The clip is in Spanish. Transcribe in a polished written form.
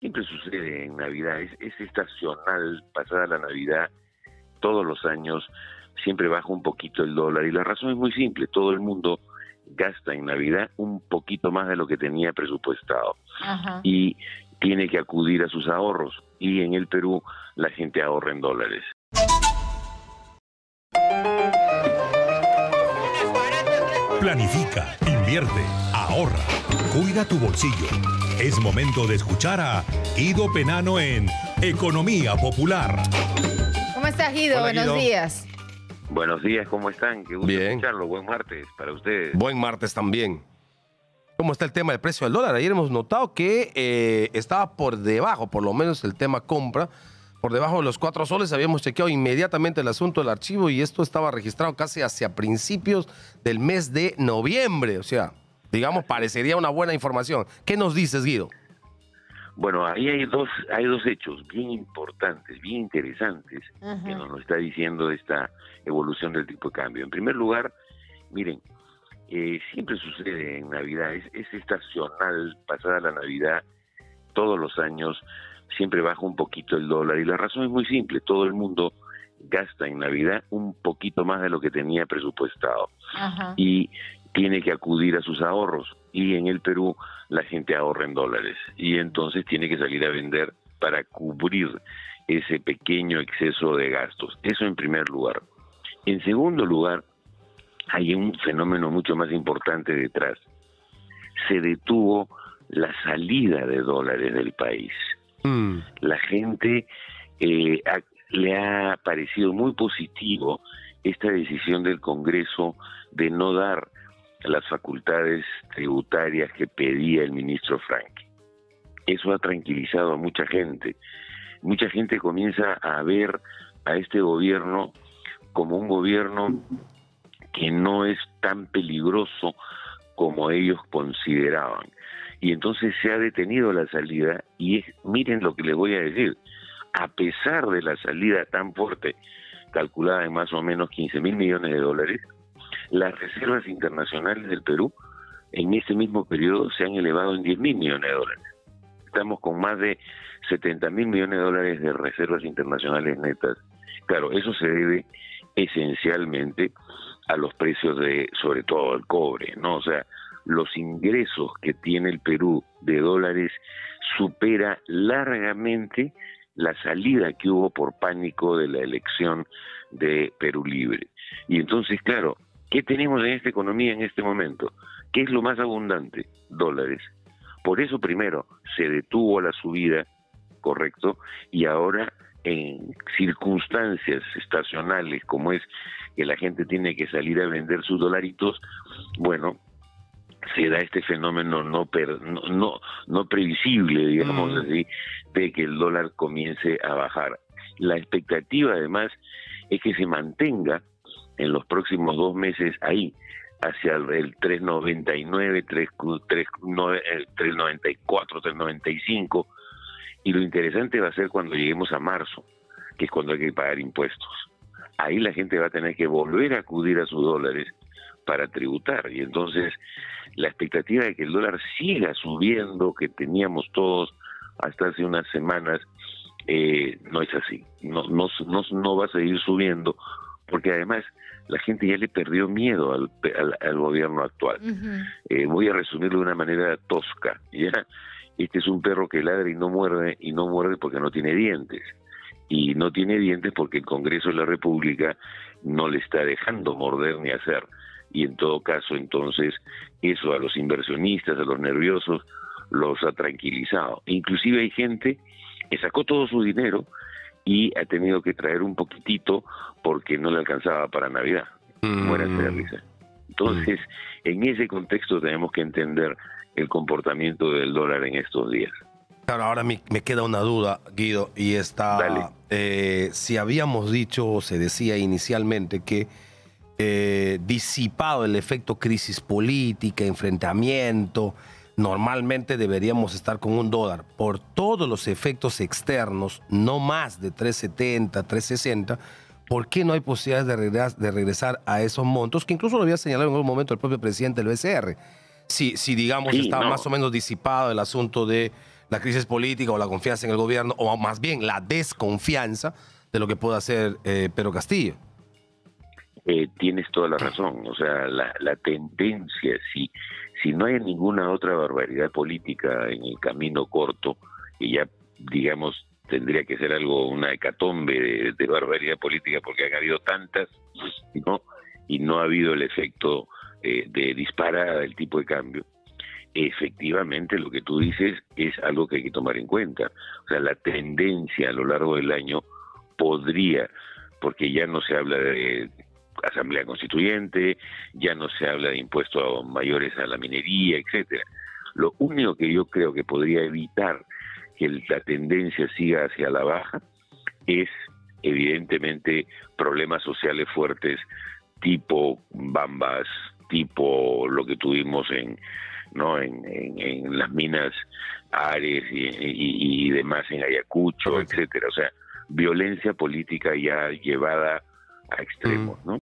Siempre sucede en Navidad, es estacional. Pasada la Navidad, todos los años, siempre baja un poquito el dólar, y la razón es muy simple: todo el mundo gasta en Navidad un poquito más de lo que tenía presupuestado. Ajá. Y tiene que acudir a sus ahorros, y en el Perú la gente ahorra en dólares. Planifica, invierte, ahorra, cuida tu bolsillo. Es momento de escuchar a Guido Pennano en Economía Popular. ¿Cómo estás, Guido? Hola, Guido. Buenos días. Buenos días, ¿cómo están? Qué gusto escucharlo. Buen martes para ustedes. Buen martes también. ¿Cómo está el tema del precio del dólar? Ayer hemos notado que estaba por debajo, por lo menos el tema compra, por debajo de los 4 soles. Habíamos chequeado inmediatamente el asunto del archivo y esto estaba registrado casi hacia principios del mes de noviembre. O sea, digamos, parecería una buena información. ¿Qué nos dices, Guido? Bueno, ahí hay dos hechos bien importantes, bien interesantes, uh-huh, que nos está diciendo esta evolución del tipo de cambio. En primer lugar, miren, siempre sucede en Navidad, es estacional. Pasada la Navidad, todos los años, siempre baja un poquito el dólar, y la razón es muy simple: todo el mundo gasta en Navidad un poquito más de lo que tenía presupuestado. Uh-huh. Y tiene que acudir a sus ahorros, y en el Perú la gente ahorra en dólares, y entonces tiene que salir a vender para cubrir ese pequeño exceso de gastos. Eso en primer lugar. En segundo lugar, hay un fenómeno mucho más importante detrás. Se detuvo la salida de dólares del país. Mm. La gente le ha parecido muy positivo esta decisión del Congreso de no dar las facultades tributarias que pedía el ministro Frank. Eso ha tranquilizado a mucha gente. Mucha gente comienza a ver a este gobierno como un gobierno que no es tan peligroso como ellos consideraban. Y entonces se ha detenido la salida, y miren lo que les voy a decir: a pesar de la salida tan fuerte, calculada en más o menos 15.000 millones de dólares, las reservas internacionales del Perú en ese mismo periodo se han elevado en 10.000 millones de dólares. Estamos con más de 70.000 millones de dólares de reservas internacionales netas. Claro, eso se debe esencialmente a los precios de, sobre todo, el cobre, ¿no? O sea, los ingresos que tiene el Perú de dólares supera largamente la salida que hubo por pánico de la elección de Perú Libre. Y entonces, claro, ¿qué tenemos en esta economía en este momento? ¿Qué es lo más abundante? Dólares. Por eso, primero, se detuvo la subida, ¿correcto? Y ahora, en circunstancias estacionales, como es que la gente tiene que salir a vender sus dolaritos, bueno, se da este fenómeno no previsible, digamos así, de que el dólar comience a bajar. La expectativa, además, es que se mantenga en los próximos 2 meses ahí, hacia el 3.99, 3.94, 3.95, y lo interesante va a ser cuando lleguemos a marzo, que es cuando hay que pagar impuestos. Ahí la gente va a tener que volver a acudir a sus dólares para tributar, y entonces la expectativa de que el dólar siga subiendo, que teníamos todos hasta hace unas semanas, no es así. No va a seguir subiendo, porque además la gente ya le perdió miedo al gobierno actual. Uh-huh. Voy a resumirlo de una manera tosca, ¿ya? Este es un perro que ladra y no muerde porque no tiene dientes. Y no tiene dientes porque el Congreso de la República no le está dejando morder ni hacer. Y en todo caso, entonces, eso a los inversionistas, a los nerviosos, los ha tranquilizado. Inclusive hay gente que sacó todo su dinero y ha tenido que traer un poquitito porque no le alcanzaba para Navidad. Muérase de risa. Entonces, en ese contexto tenemos que entender el comportamiento del dólar en estos días. Claro, ahora me queda una duda, Guido, y está, si habíamos dicho, o se decía inicialmente, que disipado el efecto crisis política, enfrentamiento, normalmente deberíamos estar con un dólar por todos los efectos externos no más de 3.70, 3.60. ¿Por qué no hay posibilidades de regresar a esos montos? Que incluso lo había señalado en algún momento el propio presidente del BCR. Si digamos, está más o menos disipado el asunto de la crisis política o la confianza en el gobierno, o más bien la desconfianza de lo que pueda hacer Pedro Castillo. Tienes toda la razón, o sea, la tendencia, si no hay ninguna otra barbaridad política en el camino corto, y ya, digamos, tendría que ser algo, una hecatombe de barbaridad política, porque han habido tantas, ¿no? Y no ha habido el efecto de disparada del tipo de cambio. Efectivamente, lo que tú dices es algo que hay que tomar en cuenta. O sea, la tendencia a lo largo del año podría, porque ya no se habla de Asamblea Constituyente, ya no se habla de impuestos mayores a la minería, etcétera. Lo único que yo creo que podría evitar que la tendencia siga hacia la baja es, evidentemente, problemas sociales fuertes tipo Bambas, tipo lo que tuvimos en las minas Ares y demás en Ayacucho, etcétera. O sea, violencia política ya llevada a extremos, ¿no?